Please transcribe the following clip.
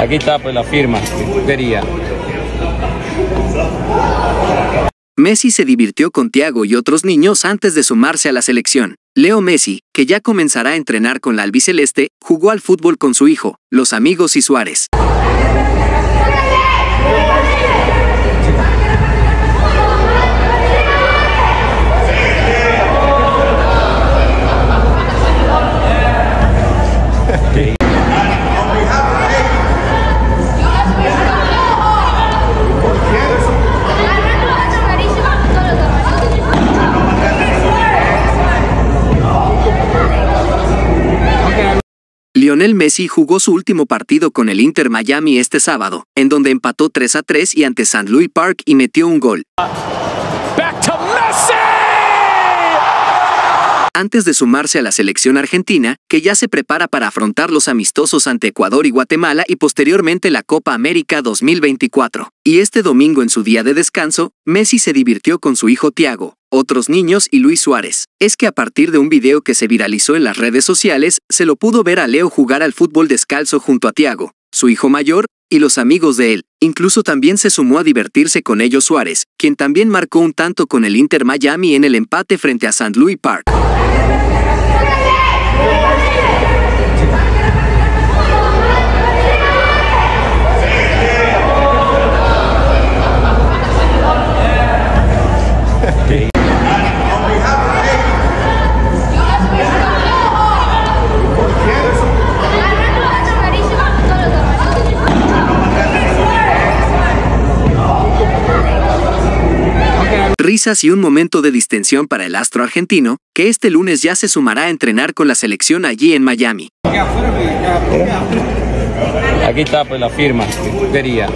Aquí está pues la firma, quería. Messi se divirtió con Thiago y otros niños antes de sumarse a la selección. Leo Messi, que ya comenzará a entrenar con la albiceleste, jugó al fútbol con su hijo, los amigos y Suárez. Lionel Messi jugó su último partido con el Inter Miami este sábado, en donde empató 3-3 y ante St. Louis Park y metió un gol. Antes de sumarse a la selección argentina, que ya se prepara para afrontar los amistosos ante Ecuador y Guatemala y posteriormente la Copa América 2024. Y este domingo en su día de descanso, Messi se divirtió con su hijo Thiago, otros niños y Luis Suárez. Es que a partir de un video que se viralizó en las redes sociales, se lo pudo ver a Leo jugar al fútbol descalzo junto a Thiago, su hijo mayor, y los amigos de él. Incluso también se sumó a divertirse con ellos Suárez, quien también marcó un tanto con el Inter Miami en el empate frente a St. Louis Park. Risas y un momento de distensión para el astro argentino, que este lunes ya se sumará a entrenar con la selección allí en Miami. Aquí está pues la firma, quería.